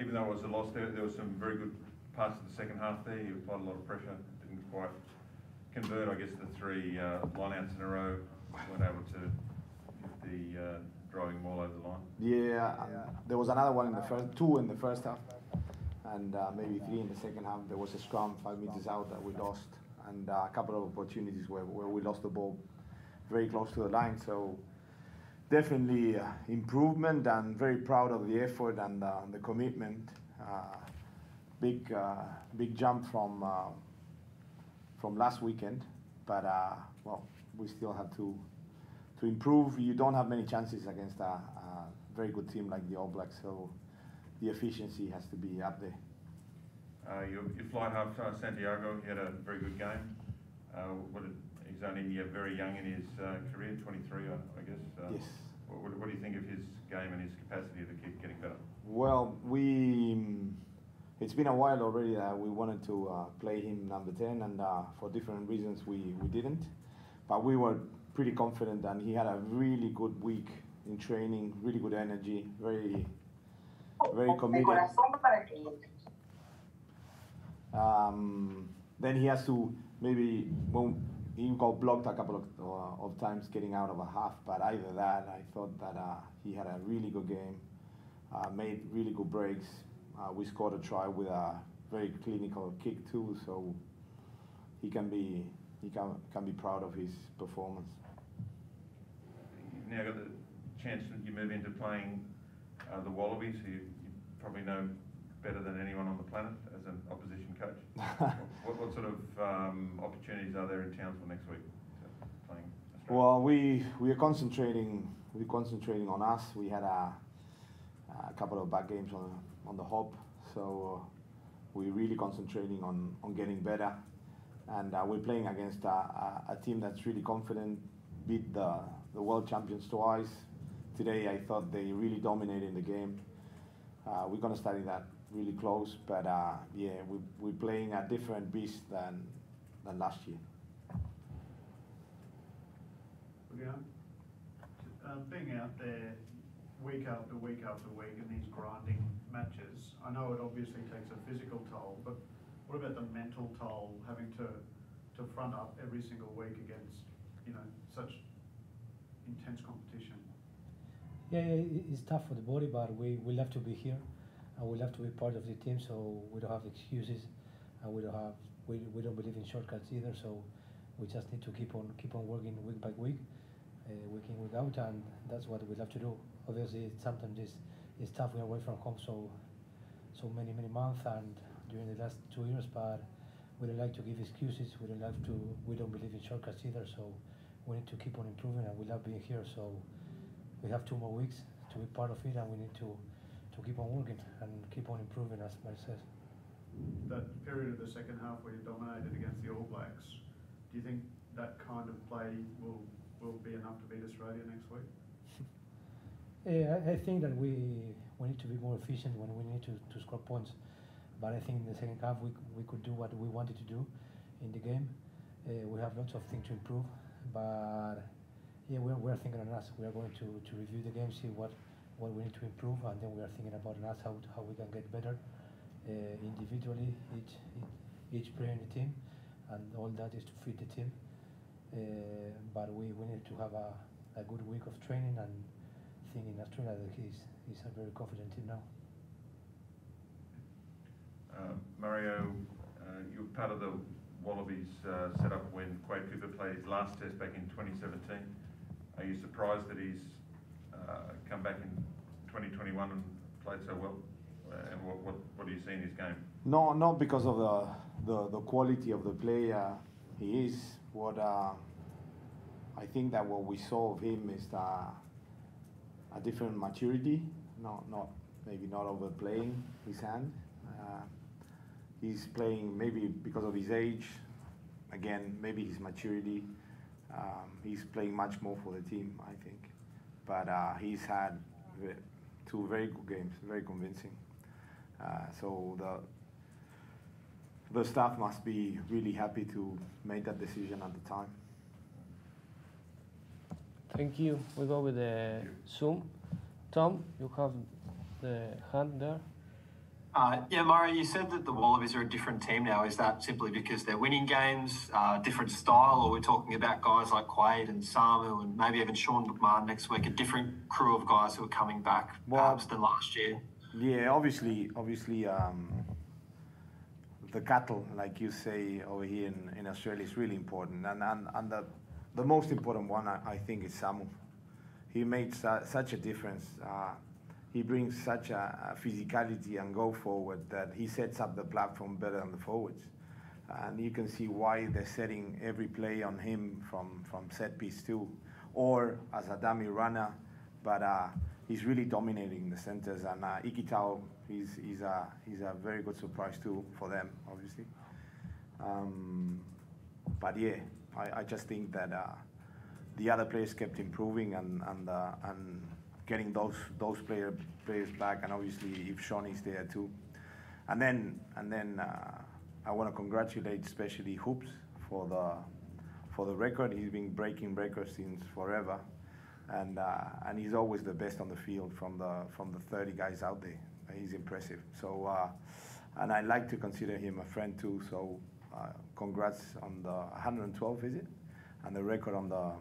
even though it was a loss, there were some very good parts of the second half there. He applied a lot of pressure, didn't quite convert. I guess the three lineouts in a row weren't able to get the driving ball over the line. Yeah, there was another one in the first, two in the first half, and maybe three in the second half. There was a scrum 5 meters out that we lost, and a couple of opportunities where we lost the ball very close to the line. So definitely improvement, and very proud of the effort and the commitment. Big jump from last weekend, but well, we still have to improve. You don't have many chances against a very good team like the All Blacks, so the efficiency has to be up there. Your flight half, Santiago, he had a very good game. He's only very young in his career, 23, I guess. Yes. What do you think of his game and his capacity to keep getting better? Well, it's been a while already that we wanted to play him number 10, and for different reasons we didn't. But we were pretty confident, and he had a really good week in training, really good energy, very committed. Then he has to maybe, well, he got blocked a couple of times getting out of a half, but either that, I thought that he had a really good game, made really good breaks. We scored a try with a very clinical kick too, so he can be proud of his performance. You've now got the chance that you move into playing the Wallabies, who you probably know better than anyone on the planet as an opposition coach. What sort of opportunities are there in Townsville next week? Well, we're concentrating on us. We had a couple of bad games on the hop, so we're really concentrating on getting better, and we're playing against a team that's really confident, beat the world champions twice. Today I thought they really dominated the game. We're going to study that really close, but yeah, we're playing a different beast than last year. Okay. Being out there week after week after week in these grinding matches, I know it obviously takes a physical toll, but what about the mental toll, having to front up every single week against, you know, such intense competition? Yeah, it's tough for the body, but we love to be here, and we love to be part of the team. So we don't have excuses, and we don't believe in shortcuts either. So we just need to keep on working week by week, week in, week out, and that's what we love to do. Obviously, sometimes it's tough. We're away from home so many months, and during the last 2 years, but we don't like to give excuses. We don't believe in shortcuts either. So we need to keep on improving, and we love being here. So we have 2 more weeks to be part of it, and we need to keep on working and keep on improving, as Mike says. That period of the second half where you dominated against the All Blacks, do you think that kind of play will be enough to beat Australia next week? Yeah, I think that we need to be more efficient when we need to score points. But I think in the second half we could do what we wanted to do in the game. We have lots of things to improve, but yeah, we're thinking on us. We are going to review the game, see what we need to improve, and then we are thinking about us, how we can get better individually, each player in the team, and all that is to fit the team. But we need to have a good week of training, and thinking Australia that he's a very confident team now. Mario, you were part of the Wallabies setup when Quade Cooper played his last test back in 2017. Are you surprised that he's come back in 2021 and played so well? And what do you see in his game? No, not because of the quality of the player he is. I think that what we saw of him is a different maturity. Maybe not overplaying his hand. He's playing maybe because of his age. Again, maybe his maturity. He's playing much more for the team, I think. But he's had 2 very good games, very convincing. So the staff must be really happy to make that decision at the time. Thank you. We go with the Zoom. Tom, you have the hand there. Yeah, Murray, you said that the Wallabies are a different team now. Is that simply because they're winning games, different style, or we're talking about guys like Quade and Samu and maybe even Shaun McMahon next week, a different crew of guys who are coming back perhaps than last year? Yeah, obviously, the cattle, like you say over here in Australia, is really important. And the most important one, I think, is Samu. He makes such a difference. He brings such a physicality and go forward that he sets up the platform better than the forwards. And you can see why they're setting every play on him from set piece too, or as a dummy runner. But he's really dominating the centers. And Ikitao, he's a very good surprise too for them, obviously. But yeah, I just think that the other players kept improving and getting those players back, and obviously if Shaun is there too. And then I want to congratulate especially Hoops for the record. He's been breaking records since forever, and he's always the best on the field from the 30 guys out there. He's impressive. So and I like to consider him a friend too. So congrats on the 112, is it? And the record on the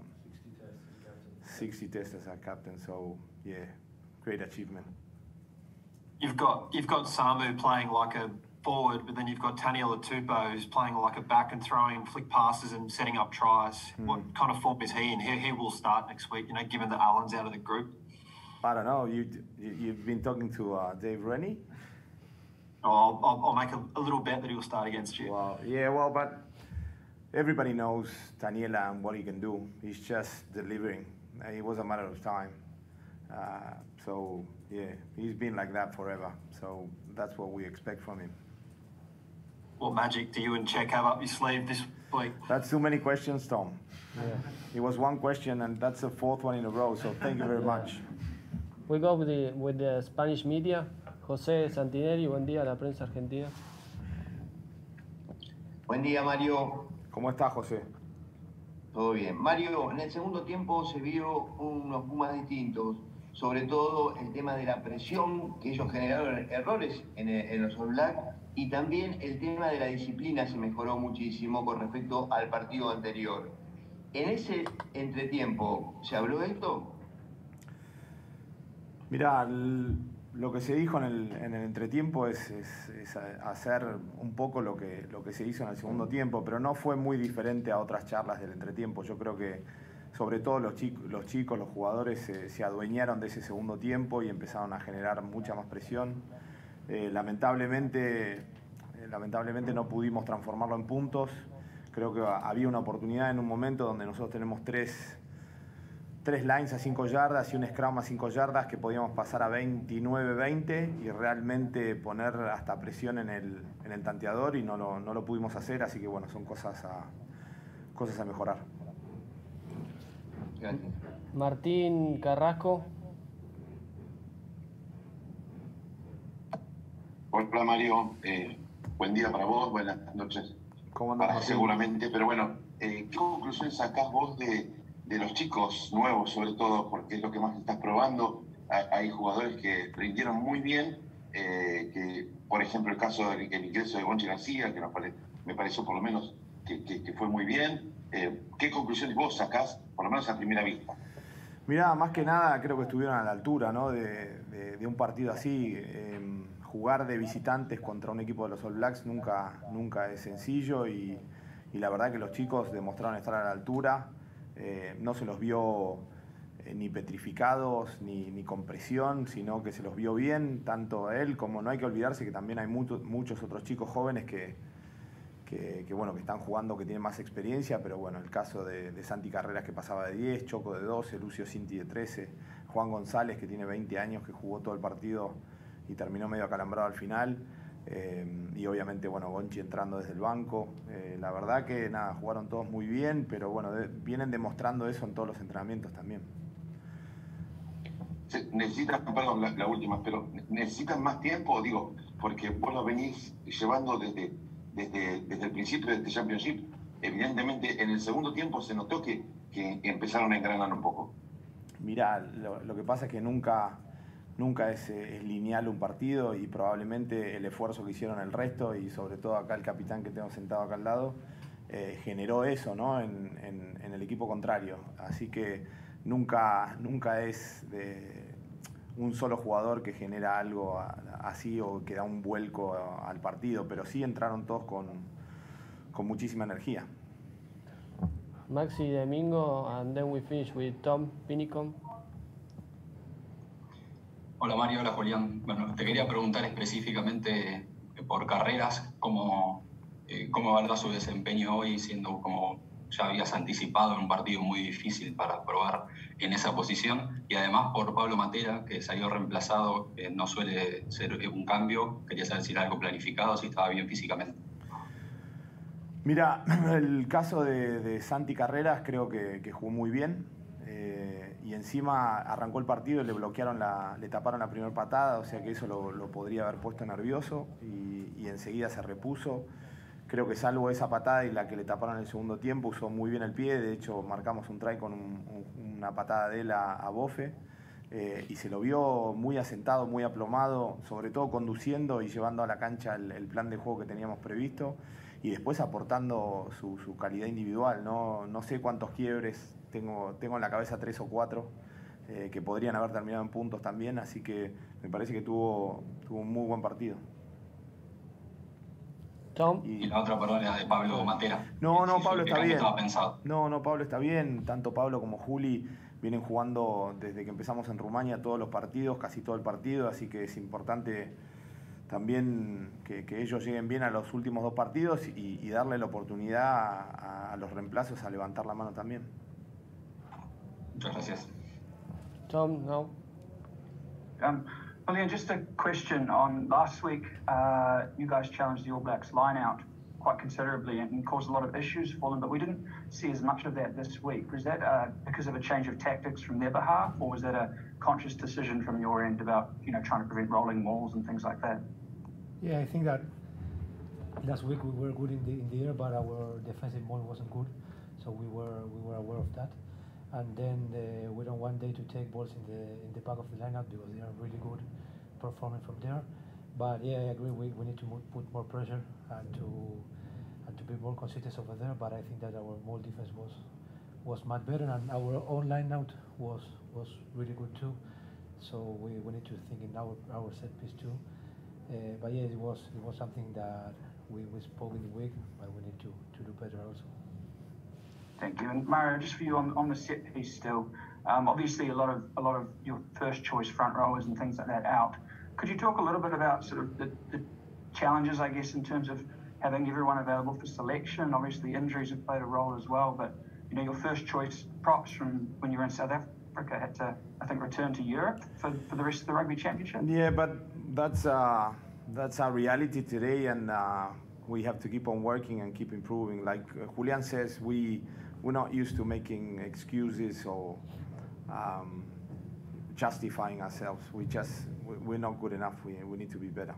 60 tests as our captain, so yeah, great achievement. You've got Samu playing like a forward, but then you've got Taniela Tupo who's playing like a back and throwing flick passes and setting up tries. What kind of form is he in? He will start next week, you know, given that Allen's out of the group. I don't know. You've been talking to Dave Rennie. Oh, I'll make a little bet that he'll start against you. Well, yeah, well, but everybody knows Taniela and what he can do. He's just delivering. It was a matter of time. So, yeah, he's been like that forever. So that's what we expect from him. What magic do you and Che have up your sleeve this week? That's too many questions, Tom. Yeah. It was one question, and that's the fourth one in a row. So thank you very much. We go with the Spanish media. Jose Santinelli, buen día, la prensa argentina. Buen día, Mario. ¿Cómo está, José? Todo bien. Mario, en el segundo tiempo se vio unos Pumas distintos, sobre todo el tema de la presión, que ellos generaron errores en los All Blacks, y también el tema de la disciplina se mejoró muchísimo con respecto al partido anterior. ¿En ese entretiempo se habló de esto? Mira, lo que se dijo en el entretiempo es hacer un poco lo que se hizo en el segundo tiempo, pero no fue muy diferente a otras charlas del entretiempo. Yo creo que sobre todo los chicos, los jugadores se adueñaron de ese segundo tiempo y empezaron a generar mucha más presión. Lamentablemente no pudimos transformarlo en puntos. Creo que había una oportunidad en un momento donde nosotros tenemos tres lines a 5 yardas y un scrum a 5 yardas que podíamos pasar a 29-20 y realmente poner hasta presión en el tanteador y no lo pudimos hacer, así que bueno, son cosas a mejorar. Gracias. Martín Carrasco. Hola Mario, buen día para vos, buenas noches. ¿Cómo andás? Seguramente, pero bueno, ¿qué conclusión sacás vos de los chicos nuevos, sobre todo, porque es lo que más estás probando? Hay jugadores que rindieron muy bien, que, por ejemplo, el caso del ingreso de Gonchi García, que me pareció por lo menos que fue muy bien. ¿Qué conclusiones vos sacás, por lo menos a primera vista? Mirá, más que nada creo que estuvieron a la altura, ¿no? de un partido así. Jugar de visitantes contra un equipo de los All Blacks nunca es sencillo y la verdad que los chicos demostraron estar a la altura. No se los vio ni petrificados ni con presión, sino que se los vio bien, tanto él como no hay que olvidarse que también hay muchos otros chicos jóvenes que bueno, que están jugando, que tienen más experiencia, pero bueno, el caso de Santi Carreras que pasaba de 10, Choco de 12, Lucio Sinti de 13, Juan González que tiene 20 años, que jugó todo el partido y terminó medio acalambrado al final, y obviamente, bueno, Gonchi entrando desde el banco. La verdad que nada, jugaron todos muy bien, pero bueno, vienen demostrando eso en todos los entrenamientos también. Necesitan, perdón, la última, pero ¿necesitan más tiempo? Digo, porque vos lo venís llevando desde el principio de este Championship. Evidentemente, en el segundo tiempo se notó que empezaron a engranar un poco. Mirá, lo que pasa es que nunca Nunca es lineal un partido y probablemente el esfuerzo que hicieron el resto y sobre todo acá el capitán que tengo sentado acá al lado generó eso, ¿no? en el equipo contrario. Así que nunca es un solo jugador que genera algo así o que da un vuelco al partido, pero sí entraron todos con muchísima energía. Maxi Domingo, and then we finish with Tom Pinikon. Hola Mario, hola Julián. Bueno, te quería preguntar específicamente por Carreras, ¿cómo evalúas su desempeño hoy, siendo como ya habías anticipado en un partido muy difícil para probar en esa posición? Y además por Pablo Matera, que salió reemplazado, no suele ser un cambio. Quería saber si era algo planificado, si estaba bien físicamente. Mira, el caso de Santi Carreras creo que jugó muy bien. Y encima arrancó el partido y le taparon la primera patada, o sea que eso lo podría haber puesto nervioso y enseguida se repuso. Creo que salvo esa patada y la que le taparon en el segundo tiempo, usó muy bien el pie. De hecho marcamos un try con una patada de él a Bofe y se lo vio muy asentado, muy aplomado, sobre todo conduciendo y llevando a la cancha el plan de juego que teníamos previsto y después aportando su calidad individual, ¿no? No sé cuántos quiebres. Tengo en la cabeza 3 o 4 que podrían haber terminado en puntos también, así que me parece que tuvo un muy buen partido. Tom. Y la otra, perdón, era de Pablo Matera. No, Pablo está bien. No, Pablo está bien. Tanto Pablo como Juli vienen jugando desde que empezamos en Rumania todos los partidos, casi todo el partido, así que es importante también que ellos lleguen bien a los últimos 2 partidos y darle la oportunidad a los reemplazos a levantar la mano también. Muchas gracias. Tom, no. Julian, just a question on last week. You guys challenged the All Blacks line out quite considerably and caused a lot of issues for them, but we didn't see as much of that this week. Was that because of a change of tactics from their behalf, or was that a conscious decision from your end about, you know, trying to prevent rolling walls and things like that? Yeah, I think that last week we were good in the air, but our defensive ball wasn't good, so we were aware of that. And then we don't want them to take balls in the back of the lineup because they are really good performing from there. But yeah, I agree. We need to put more pressure and to be more consistent over there. But I think that our ball defense was much better, and our own lineout was really good too. So we need to think in our set piece too. But yeah, it was something that we spoke in the week, but we need to do better also. Thank you. And Mario, just for you on the set piece still, obviously a lot of your first choice front rowers and things like that out. Could you talk a little bit about sort of the challenges, I guess, in terms of having everyone available for selection? Obviously injuries have played a role as well, but you know, your first choice props from when you were in South Africa had to, I think, return to Europe for the rest of the Rugby Championship. Yeah, but that's our reality today, and we have to keep on working and keep improving. Like Julian says, we're not used to making excuses or justifying ourselves. We're not good enough. We need to be better.